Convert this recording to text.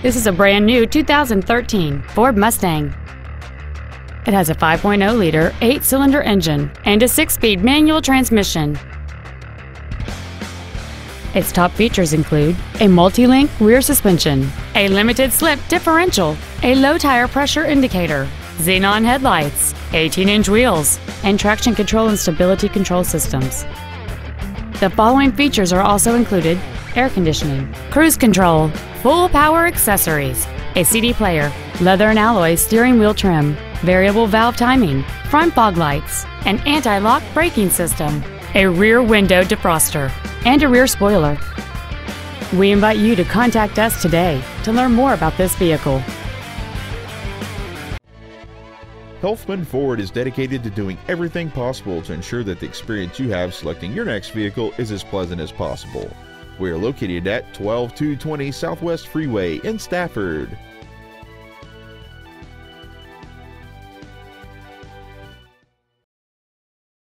This is a brand new 2013 Ford Mustang. It has a 5.0-liter, 8-cylinder engine and a 6-speed manual transmission. Its top features include a multi-link rear suspension, a limited-slip differential, a low-tire pressure indicator, xenon headlights, 18-inch wheels, and traction control and stability control systems. The following features are also included: air conditioning, cruise control, full power accessories, a CD player, leather and alloy steering wheel trim, variable valve timing, front fog lights, an anti-lock braking system, a rear window defroster, and a rear spoiler. We invite you to contact us today to learn more about this vehicle. Helfman Ford is dedicated to doing everything possible to ensure that the experience you have selecting your next vehicle is as pleasant as possible. We are located at 12220 Southwest Freeway in Stafford.